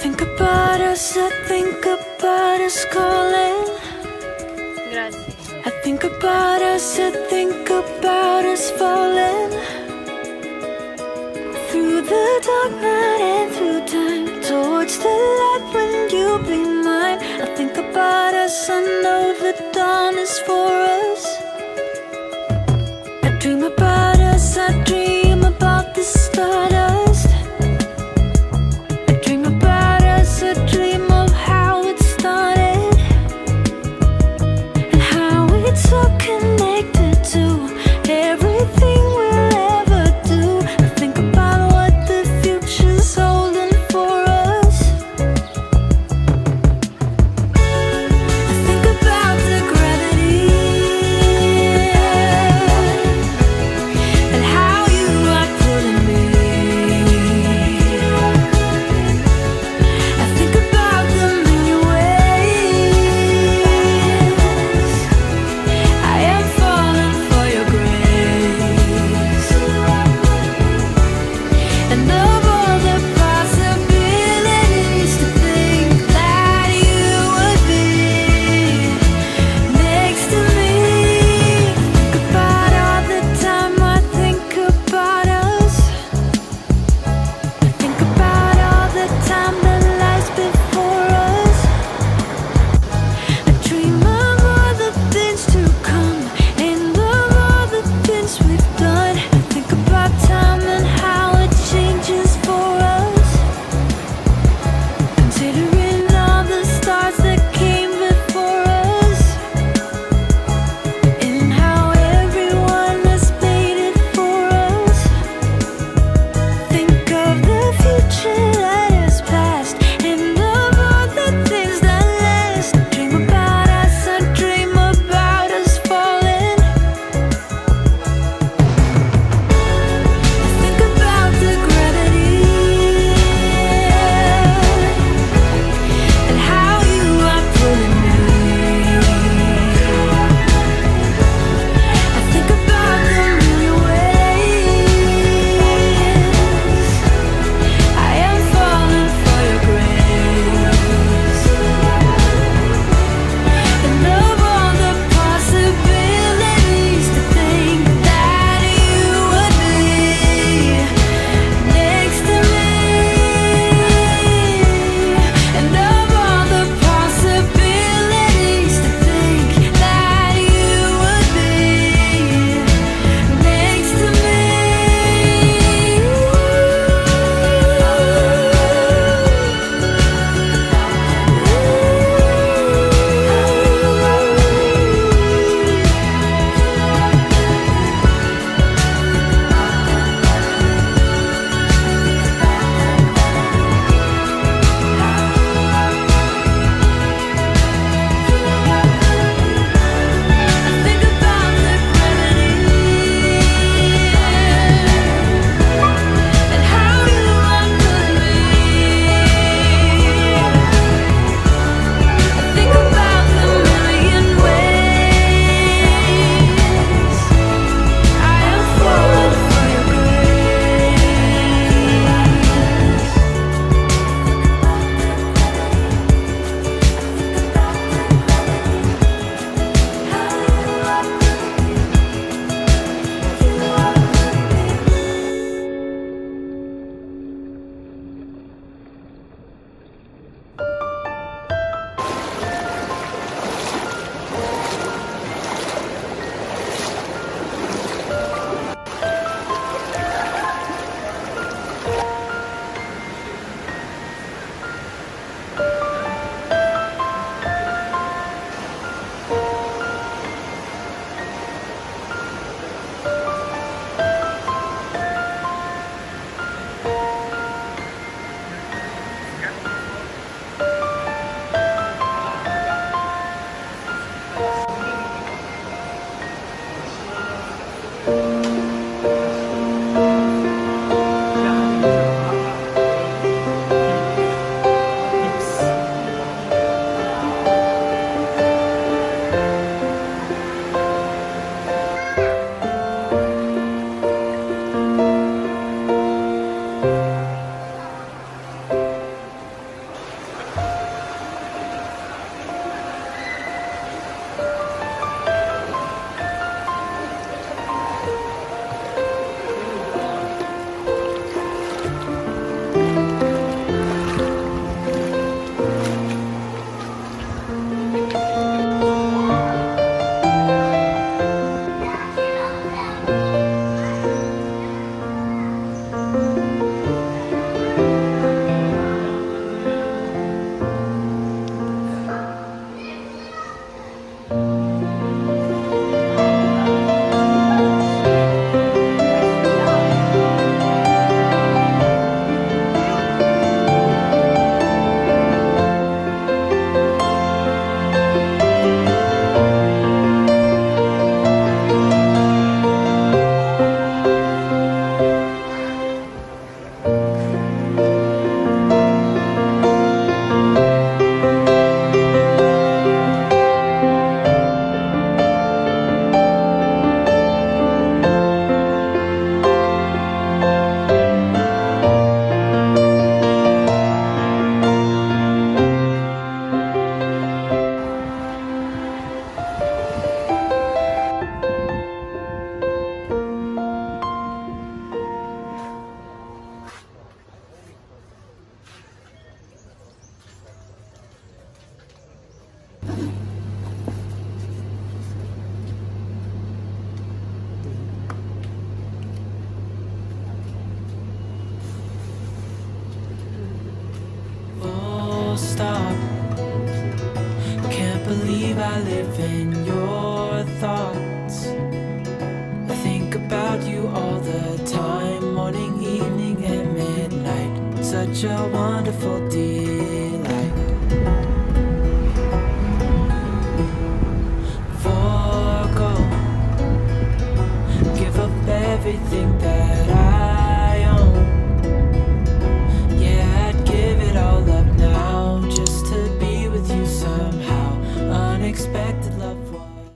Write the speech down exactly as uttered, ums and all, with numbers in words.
Think about us, I think about us calling. Gracias. I think about us, I think about us falling. Through the dark night and through time, towards the light when you blink mine. I think about us, I know the dawn is for us. I dream about us, I dream about the stardust. A dream of how it started and how it's so connected to everything we'll ever do. I think about what the future's holding for us. I think about the gravity and how you are pulling me. Thank you. stop. Can't believe I live in your thoughts. I think about you all the time, morning, evening, and midnight. Such a wonderful delight. Forgo, give up everything that